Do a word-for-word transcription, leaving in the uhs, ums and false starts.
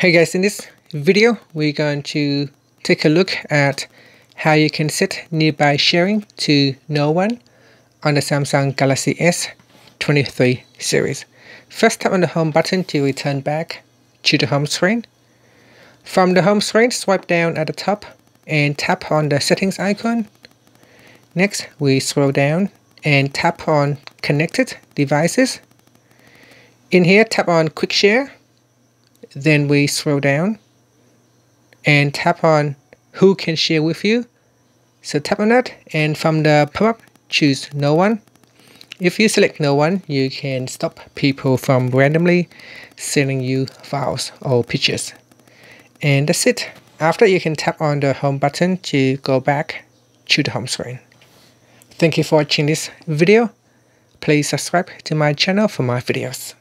Hey guys, in this video we're going to take a look at how you can set nearby sharing to no one on the Samsung Galaxy S twenty-three series. First, tap on the home button to return back to the home screen. From the home screen, swipe down at the top and tap on the settings icon. Next, we scroll down and tap on connected devices. In here, tap on quick share. Then we scroll down and tap on who can share with you. So tap on that, and from the pop-up choose no one. If you select no one, you can stop people from randomly sending you files or pictures. And that's it. After, you can tap on the home button to go back to the home screen. Thank you for watching this video. Please subscribe to my channel for more videos.